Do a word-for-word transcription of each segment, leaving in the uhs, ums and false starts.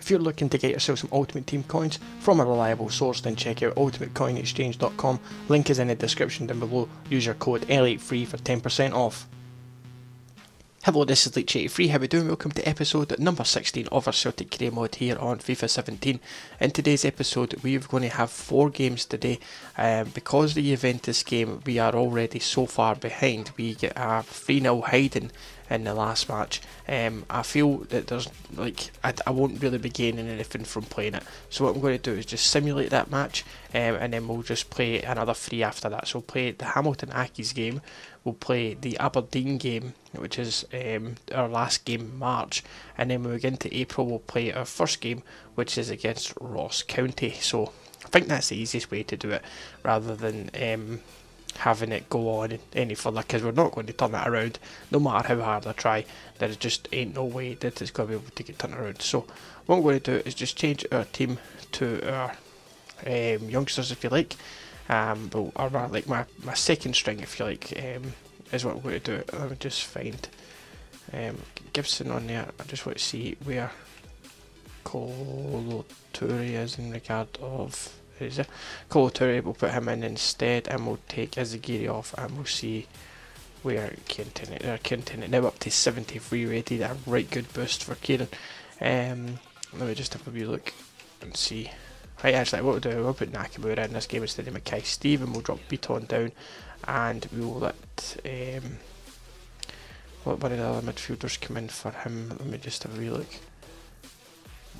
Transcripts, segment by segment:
If you're looking to get yourself some Ultimate Team coins from a reliable source, then check out ultimate coin exchange dot com, link is in the description down below, use your code L eighty-three for ten percent off. Hello, this is leitchy eighty-three, how we doing? Welcome to episode number sixteen of our Celtic Career Mod here on FIFA seventeen. In today's episode we're going to have four games today. Um, because the Juventus game we are already so far behind, we get a three nil hiding in the last match. um, I feel that there's like I, I won't really be gaining anything from playing it, so what I'm going to do is just simulate that match, um, and then we'll just play another three after that. So we'll play the Hamilton Accies game, we'll play the Aberdeen game, which is um, our last game in March, and then when we get into April we'll play our first game, which is against Ross County. So I think that's the easiest way to do it, rather than um, having it go on any further, because we're not going to turn it around no matter how hard I try. There just ain't no way that it's going to be able to get turned around. So what I'm going to do is just change our team to our um, youngsters, if you like, um, or my, like my, my second string, if you like, um, is what I'm going to do. Let me just find um, Gibson on there. I just want to see where Kolo Toure is in regard of Kolo Toure. We'll put him in instead, and we'll take Izaguirre off, and we'll see where Kieran is. They're now up to seventy-three rated, a right good boost for Kieran. Um, let me just have a wee look and see. Right, actually what we'll do, we'll put Nakamura in this game instead of Mackay-Steven, we'll drop Beaton down, and we'll let um, we'll let one of the other midfielders come in for him. Let me just have a wee look.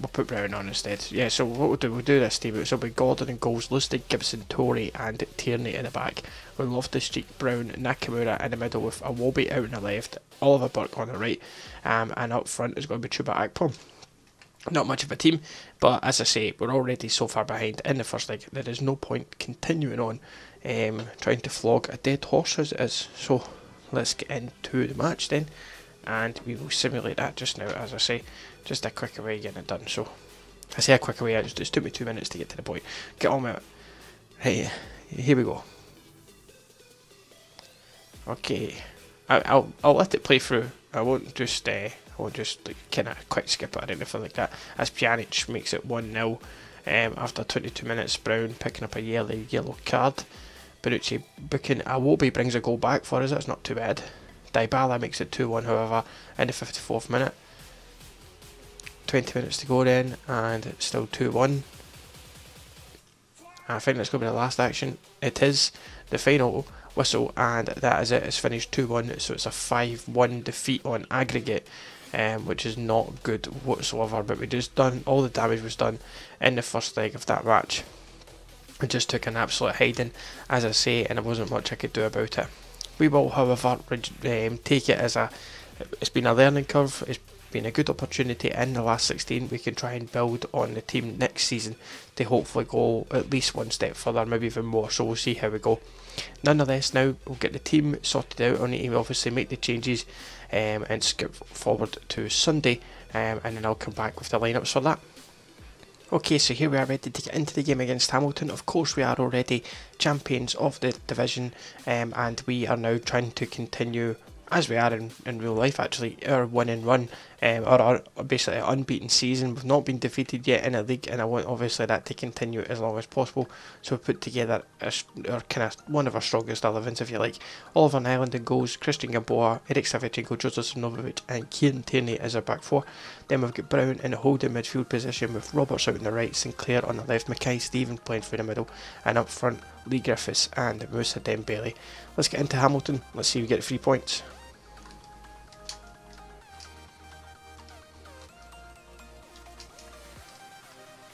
We'll put Brown on instead. Yeah, so what we'll do, we'll do this team. So it'll be Gordon in goals, Lustig, Gibson, Toure and Tierney in the back. We'll Loftus-Cheek, Brown, Nakamura in the middle with Ajobi out on the left, Oliver Burke on the right, um, and up front is going to be Chuba Akpom. Not much of a team, but as I say, we're already so far behind in the first leg. There is no point continuing on um, trying to flog a dead horse as it is. So let's get into the match then, and we will simulate that just now. As I say, just a quicker way of getting it done. So I say a quicker way, I just, it just took me two minutes to get to the point. Get on with it. Hey, here we go. Okay, I, I'll I'll let it play through. I won't just uh, I won't just like, kind of quick skip it or anything like that. As Pjanic makes it one nil, um, after twenty-two minutes. Brown picking up a yellow yellow card. Berucci booking Awobi brings a goal back for us. That's not too bad. Dybala makes it two one however in the fifty-fourth minute. twenty minutes to go then, and it's still two one. I think that's going to be the last action. It is the final whistle, and that is it. It's finished two one, so it's a five one defeat on aggregate, um, which is not good whatsoever. But we just done, all the damage was done in the first leg of that match. We just took an absolute hiding, as I say, and there wasn't much I could do about it. We will, however, um, take it as a, it's been a learning curve, it's been a good opportunity in the last sixteen. We can try and build on the team next season to hopefully go at least one step further, maybe even more, so we'll see how we go. Nonetheless, now we'll get the team sorted out. I'll need to obviously make the changes um, and skip forward to Sunday, um, and then I'll come back with the lineups for that. Okay, so here we are ready to get into the game against Hamilton. Of course, we are already champions of the division, um, and we are now trying to continue, as we are in, in real life actually, our winning run, um, or our basically unbeaten season. We've not been defeated yet in a league, and I want obviously that to continue as long as possible. So we put together our, our kind of one of our strongest elevens, if you like. Oliver Island in goals, Christian Gamboa, Erik Sviatchenko, Trossosnovich and Kieran Tierney as our back four. Then we've got Brown in a holding midfield position with Roberts out on the right, Sinclair on the left, Mackay-Steven playing through the middle, and up front Lee Griffiths and Moussa Dembele. Let's get into Hamilton. Let's see if we get three points.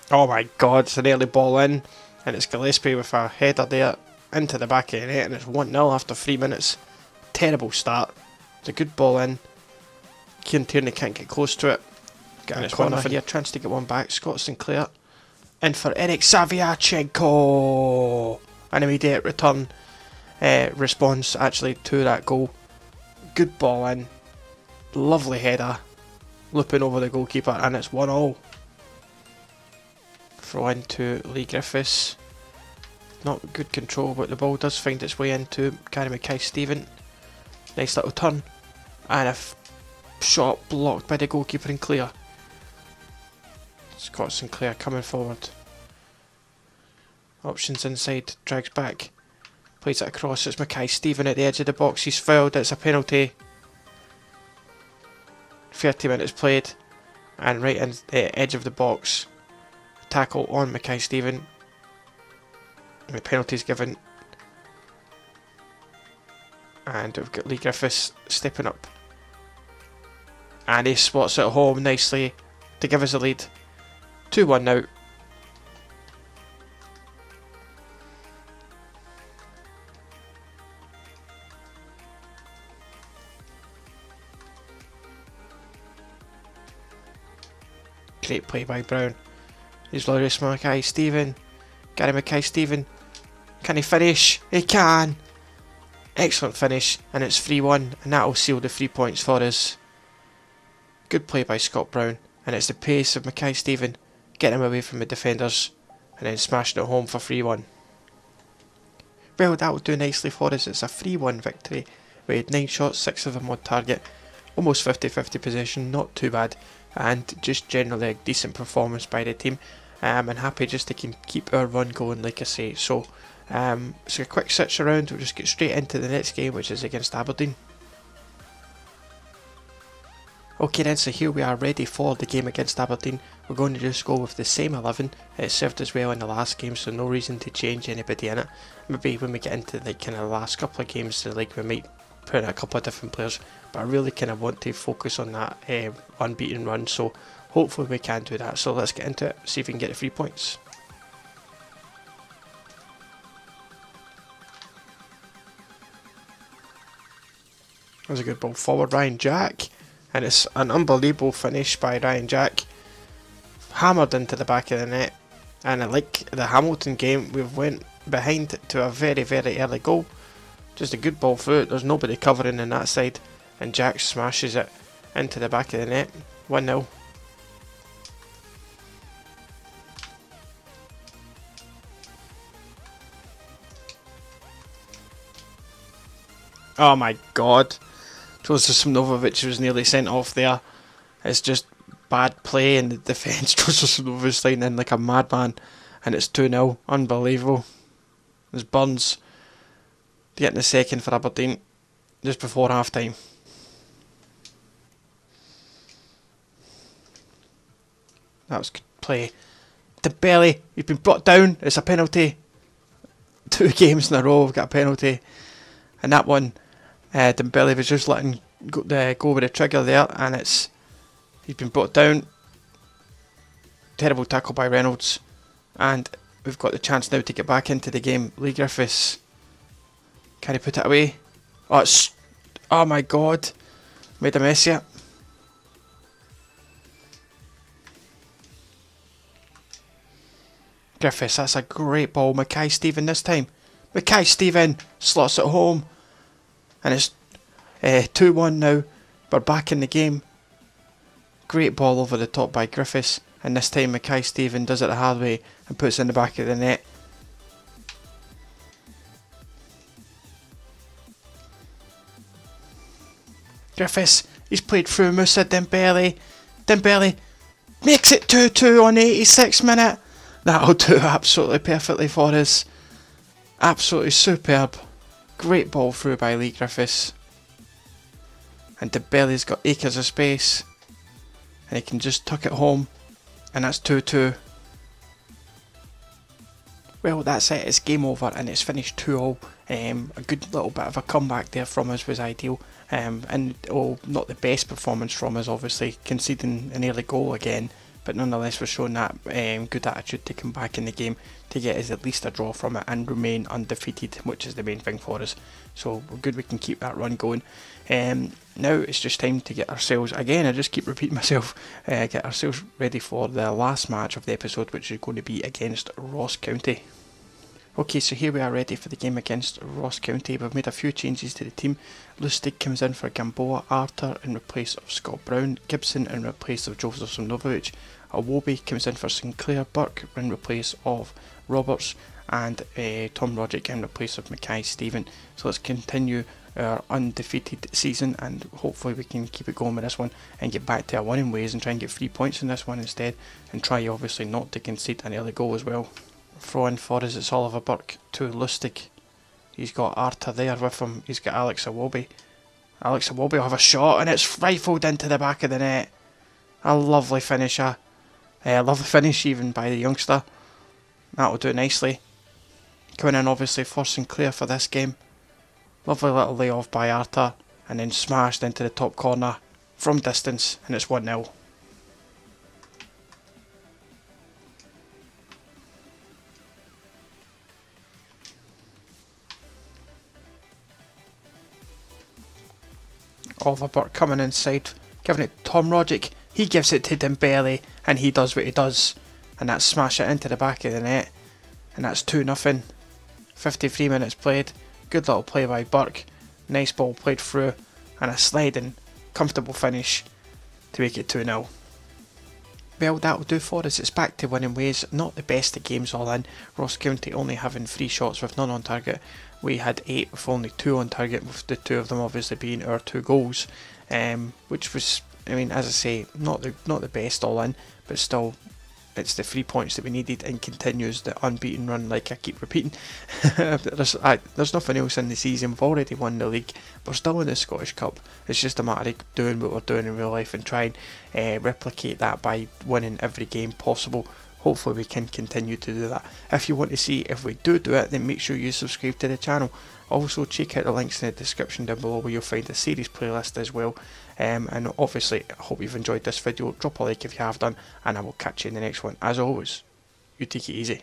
Oh my god, it's an early ball in, and it's Gillespie with a header there into the back of the net, and it's one nil after three minutes. Terrible start. It's a good ball in. Kieran Tierney can't get close to it. Got a corner for here, chance to get one back. Scott Sinclair in for Erik Sviatchenko. An immediate return uh, response actually to that goal. Good ball in. Lovely header. Looping over the goalkeeper, and it's one all. Throw into Lee Griffiths. Not good control, but the ball does find its way into Gary Mackay-Steven. Nice little turn. And a shot blocked by the goalkeeper and clear. Scott Sinclair coming forward. Options inside, drags back. Plays it across, it's Mackay-Steven at the edge of the box, he's fouled, it's a penalty. thirty minutes played, and right in the edge of the box. Tackle on Mackay-Steven. The penalty's given. And we've got Lee Griffiths stepping up. And he spots it home nicely to give us a lead. two one now. Great play by Brown. He's Lawrence Mackay-Steven. Gary Mackay-Steven. Can he finish? He can! Excellent finish, and it's three one, and that'll seal the three points for us. Good play by Scott Brown, and it's the pace of Mackay-Steven getting him away from the defenders and then smashing it home for three one. Well, that'll do nicely for us. It's a three one victory. We had nine shots, six of them on target. Almost fifty fifty possession, not too bad. And just generally a decent performance by the team. Um, and happy just to keep our run going, like I say. So, um, so a quick switch around, we'll just get straight into the next game, which is against Aberdeen. Okay then, so here we are ready for the game against Aberdeen. We're going to just go with the same eleven. It served us well in the last game, so no reason to change anybody in it. Maybe when we get into like kind of the last couple of games, like we might put in a couple of different players. But I really kind of want to focus on that um, unbeaten run, so hopefully we can do that. So let's get into it, see if we can get the three points. That was a good ball forward, Ryan Jack. And it's an unbelievable finish by Ryan Jack. Hammered into the back of the net. And like the Hamilton game, we've went behind to a very, very early goal. Just a good ball through it. There's nobody covering on that side. And Jack smashes it into the back of the net. one nil. Oh my god. Trossosnovich was nearly sent off there. It's just bad play in the defence. Trossosnovich lining in like a madman. And it's two nil. Unbelievable. There's Burns getting the second for Aberdeen just before half time. That was good play. Dembele, you've been brought down. It's a penalty. Two games in a row, we've got a penalty. And that one. Uh, Dembele was just letting go, uh, go with the trigger there, and it's he's been brought down. Terrible tackle by Reynolds, and we've got the chance now to get back into the game. Lee Griffiths, can he put it away? Oh, it's, oh my god, made a mess here. Griffiths, that's a great ball. Mackay-Steven this time. Mackay-Steven slots it home. And it's two one uh, now, we're back in the game. Great ball over the top by Griffiths, and this time Mackay-Steven does it the hard way and puts it in the back of the net. Griffiths, he's played through Moussa Dembele. Dembele makes it two two on eighty-sixth minute. That'll do absolutely perfectly for us. Absolutely superb. Great ball through by Lee Griffiths. And Dembele's got acres of space. And he can just tuck it home. And that's two two. Well, that's it. It's game over and it's finished two all. Um, a good little bit of a comeback there from us was ideal. Um, and oh, not the best performance from us, obviously. Conceding an early goal again. But nonetheless, we're showing that um, good attitude to come back in the game to get us at least a draw from it and remain undefeated, which is the main thing for us. So we're good, we can keep that run going. Um, now it's just time to get ourselves, again I just keep repeating myself, uh, get ourselves ready for the last match of the episode, which is going to be against Ross County. Okay, so here we are ready for the game against Ross County. We've made a few changes to the team. Lustig comes in for Gamboa, Arter in replace of Scott Brown, Gibson in replace of Trossosnovich, Ajobi comes in for Sinclair, Burke in replace of Roberts, and uh, Tom Rogic in the place of Mackay-Steven. So let's continue our undefeated season, and hopefully we can keep it going with this one and get back to our winning ways and try and get three points in this one instead, and try obviously not to concede an early goal as well. Throw in for us, it's Oliver Burke to Lustig. He's got Arta there with him, he's got Alex Awobi. Alex Awobi will have a shot and it's rifled into the back of the net. A lovely finisher. A uh, lovely finish even by the youngster. That'll do nicely. Coming in obviously for Sinclair for this game. Lovely little layoff by Arta and then smashed into the top corner from distance, and it's one nil. Oliver Burke coming inside, giving it to Tom Rogic. He gives it to Dembele and he does what he does, and that's smash it into the back of the net, and that's two nothing. fifty-three minutes played. Good little play by Burke, nice ball played through and a sliding comfortable finish to make it two nil. Well, that'll do for us, it's back to winning ways. Not the best of games all in, Ross County only having three shots with none on target. We had eight with only two on target, with the two of them obviously being our two goals, um, which was, I mean, as I say, not the, not the best all in, but still it's the three points that we needed and continues the unbeaten run, like I keep repeating. there's, I, there's nothing else in the season, we've already won the league, we're still in the Scottish Cup. It's just a matter of doing what we're doing in real life and trying to uh, replicate that by winning every game possible. Hopefully we can continue to do that. If you want to see if we do do it, then make sure you subscribe to the channel. Also check out the links in the description down below where you'll find the series playlist as well. Um, and obviously I hope you've enjoyed this video. Drop a like if you have done, and I will catch you in the next one. As always, you take it easy.